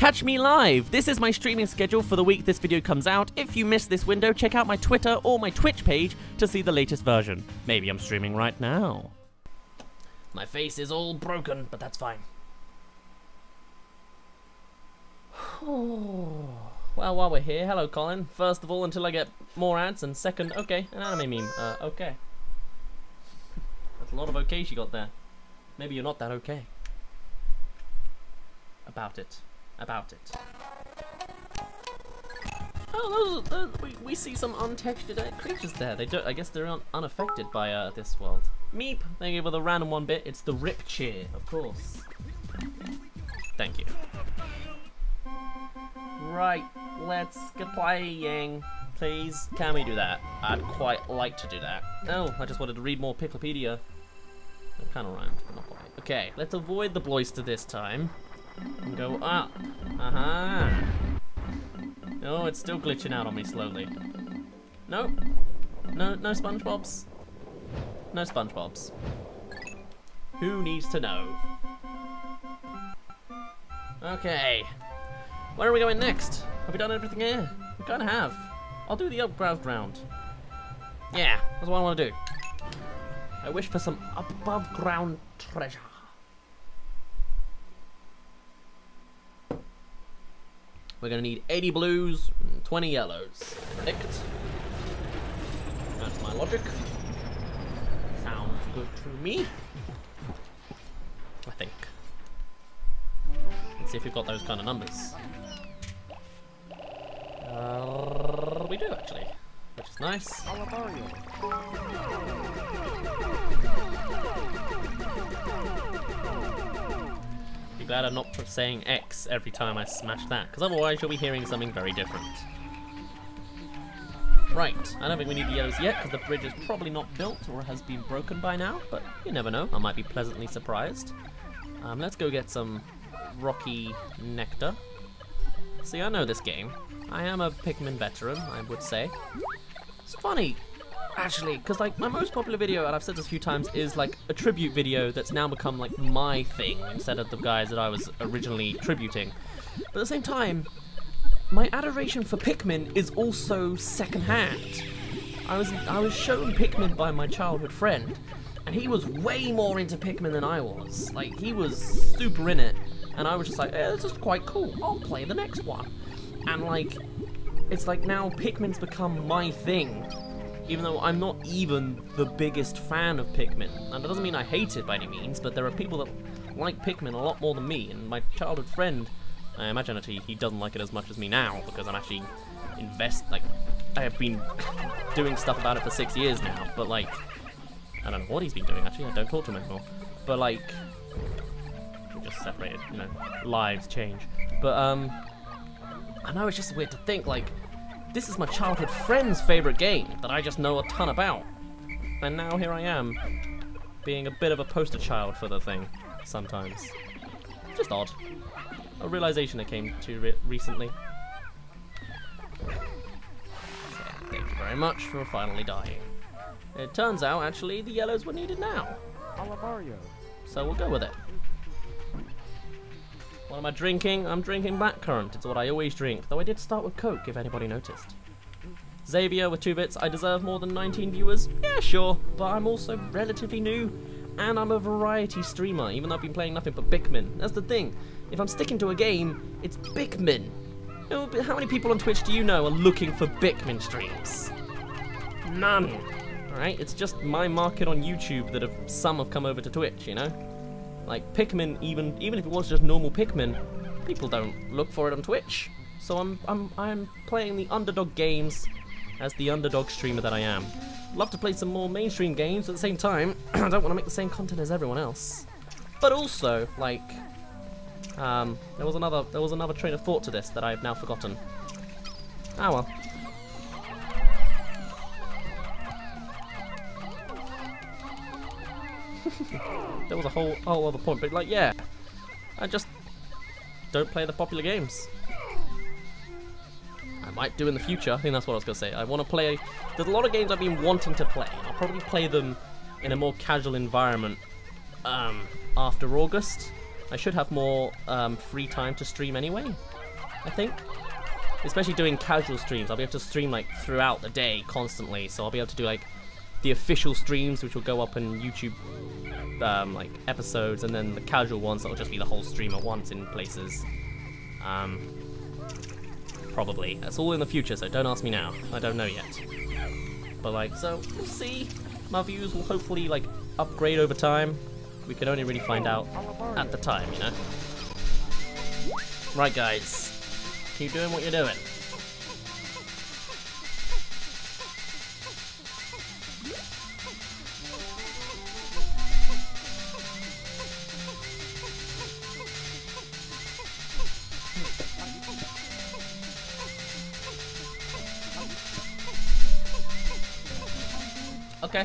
Catch me live! This is my streaming schedule for the week this video comes out. If you missed this window, check out my Twitter or my Twitch page to see the latest version. Maybe I'm streaming right now. My face is all broken, but that's fine. Well, while we're here, hello Colin. First of all, until I get more ads, and second, okay, an anime meme. Okay. That's a lot of okays you got there. Maybe you're not that okay. About it. Oh, we see some untextured creatures there. They don't. I guess they're unaffected by this world. Meep. Thank you for the random one bit. It's the rip cheer, of course. Thank you. Right, let's get playing. Please, can we do that? I'd quite like to do that. No, I just wanted to read more Piklopedia. That kind of rhymed, but not quite. Okay, let's avoid the bloister this time. And go up. Aha. Oh, it's still glitching out on me slowly. Nope. No Spongebobs. No Spongebobs. Who needs to know? Okay. Where are we going next? Have we done everything here? We kind of have. I'll do the above ground. Yeah, that's what I want to do. I wish for some above ground treasure. We're gonna need 80 blues and 20 yellows. Perfect. That's my logic. Sounds good to me. I think. Let's see if we've got those kind of numbers. We do actually, which is nice. Be glad I'm not saying X every time I smash that, because otherwise you'll be hearing something very different. Right, I don't think we need the yellows yet, because the bridge is probably not built or has been broken by now, but you never know, I might be pleasantly surprised. Let's go get some rocky nectar. See, I know this game. I am a Pikmin veteran, I would say. It's funny, actually, because like my most popular video, and I've said this a few times, is like a tribute video that's now become like my thing instead of the guys that I was originally tributing. But at the same time, my adoration for Pikmin is also secondhand. I was shown Pikmin by my childhood friend, and he was way more into Pikmin than I was. Like, he was super in it. And I was just like, eh, this is quite cool, I'll play the next one. And like, it's like now Pikmin's become my thing, even though I'm not even the biggest fan of Pikmin. And that doesn't mean I hate it by any means, but there are people that like Pikmin a lot more than me, and my childhood friend, I imagine that he doesn't like it as much as me now, because I'm actually I have been doing stuff about it for 6 years now, but like, I don't know what he's been doing actually, I don't talk to him anymore. But like, just separated, you know, lives change. But I know it's just weird to think, like, this is my childhood friend's favorite game that I just know a ton about, and now here I am being a bit of a poster child for the thing sometimes. Just odd. A realization I came to recently. So, thank you very much for finally dying. It turns out actually the yellows were needed now. So we'll go with it. What am I drinking? I'm drinking blackcurrant. It's what I always drink, though I did start with Coke, if anybody noticed. Xavier with 2 bits, I deserve more than 19 viewers? Yeah, sure, but I'm also relatively new, and I'm a variety streamer, even though I've been playing nothing but Pikmin. That's the thing. If I'm sticking to a game, it's Pikmin. Oh, but how many people on Twitch do you know are looking for Pikmin streams? None. Alright, it's just my market on YouTube that some have come over to Twitch, you know? Like, Pikmin, even if it was just normal Pikmin, people don't look for it on Twitch. So I'm playing the underdog games as the underdog streamer that I am. Love to play some more mainstream games, but at the same time, I don't want to make the same content as everyone else. But also, like, there was another train of thought to this that I have now forgotten. Ah well. There was a whole other point, but like, yeah, I just don't play the popular games. I might do in the future, I think that's what I was going to say. I want to play, there's a lot of games I've been wanting to play. I'll probably play them in a more casual environment after August, I should have more free time to stream anyway, I think. Especially doing casual streams, I'll be able to stream like throughout the day constantly, so I'll be able to do like the official streams which will go up in YouTube like episodes, and then the casual ones that'll just be the whole stream at once in places. Probably. That's all in the future, so don't ask me now. I don't know yet. But like, so we'll see. My views will hopefully like upgrade over time. We can only really find out at the time, you know? Right guys, keep doing what you're doing. Okay, I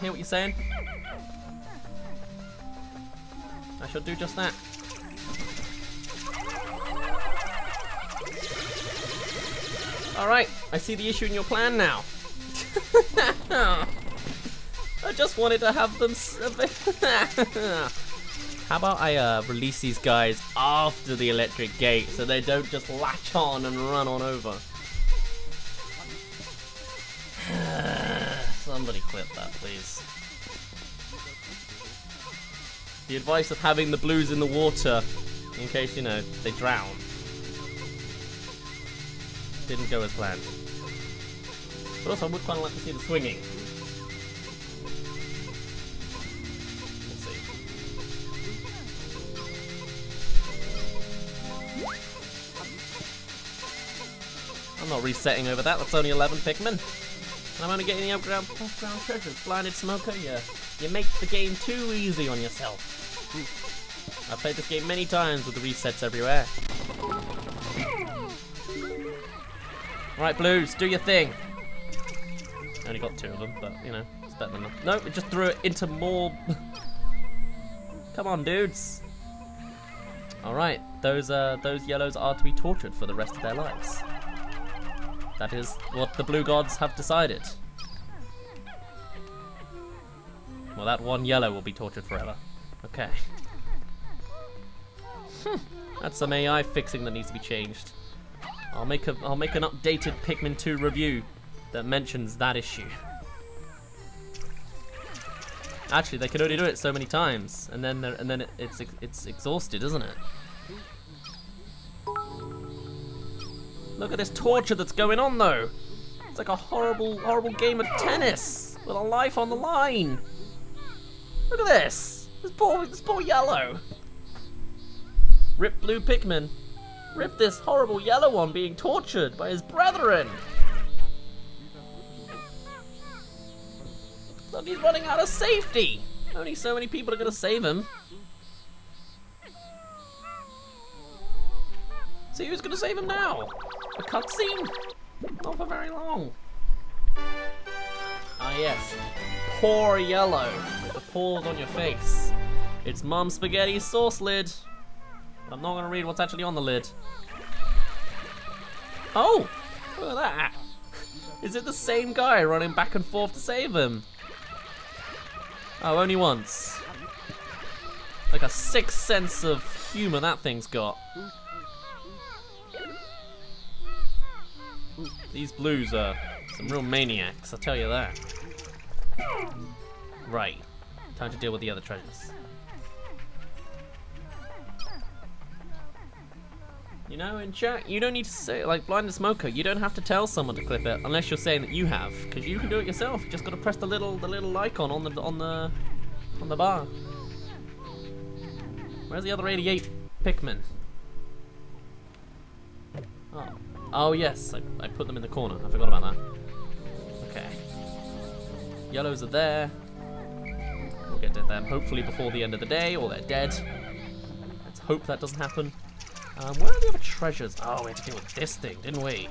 hear what you're saying. I shall do just that. Alright, I see the issue in your plan now. I just wanted to have them... How about I release these guys after the electric gate so they don't just latch on and run on over? Somebody clip that, please. The advice of having the blues in the water, in case, you know, they drown. Didn't go as planned. But also, I would kind of like to see the swinging. We'll see. I'm not resetting over that, that's only 11 Pikmin. I'm only getting the upground treasures. Blinded Smoker, you make the game too easy on yourself. I've played this game many times with the resets everywhere. Alright, Blues, do your thing. I only got two of them, but you know, it's better than nothing. Nope, it just threw it into more. Come on, dudes. Alright, those yellows are to be tortured for the rest of their lives. That is what the blue gods have decided. Well, that one yellow will be tortured forever. Okay. That's some AI fixing that needs to be changed. I'll make an updated Pikmin 2 review that mentions that issue. Actually, they can only do it so many times, and then it's exhausted, isn't it? Look at this torture that's going on, though. It's like a horrible, horrible game of tennis with a life on the line. Look at this. This poor yellow. Rip blue Pikmin. Rip this horrible yellow one being tortured by his brethren. Look, he's running out of safety. Only so many people are going to save him. See who's going to save him now. A cutscene? Not for very long. Ah yes, poor yellow with the paws on your face. It's Mum Spaghetti's sauce lid. I'm not gonna read what's actually on the lid. Oh, look at that. Is it the same guy running back and forth to save him? Oh, only once. Like a sixth sense of humor that thing's got. These blues are some real maniacs, I'll tell you that. Right, time to deal with the other treasures. You know, in chat, you don't need to say, like Blinded Smoker, you don't have to tell someone to clip it unless you're saying that you have, because you can do it yourself. You just gotta press the little icon on the bar. Where's the other 88 Pikmin? Oh. Oh yes, I put them in the corner. I forgot about that. Okay. Yellows are there. We'll get to them hopefully before the end of the day, or they're dead. Let's hope that doesn't happen. Where are the other treasures? Oh, we had to deal with this thing, didn't we?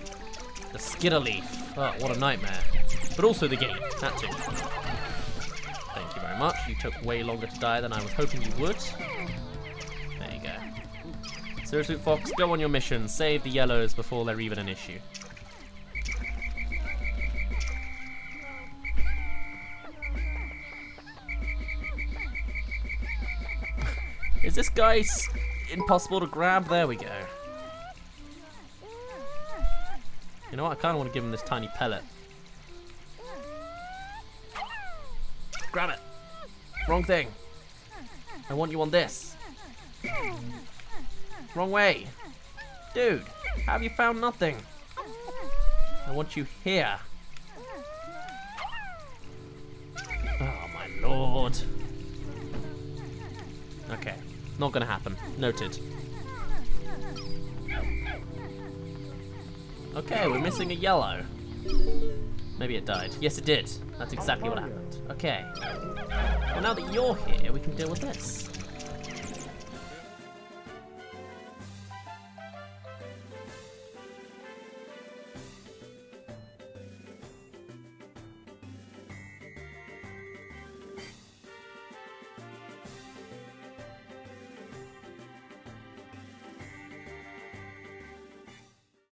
The skidder leaf. Oh, what a nightmare. But also the gate. That too. Thank you very much. You took way longer to die than I was hoping you would. Seriously, Fox, go on your mission. Save the yellows before they're even an issue. Is Is this guy impossible to grab? There we go. You know what? I kind of want to give him this tiny pellet. Grab it. Wrong thing. I want you on this. Wrong way. Dude, how have you found nothing? I want you here. Oh my lord. Okay, not gonna happen. Noted. Okay, we're missing a yellow. Maybe it died. Yes, it did. That's exactly what happened. Okay. Well, now that you're here, we can deal with this.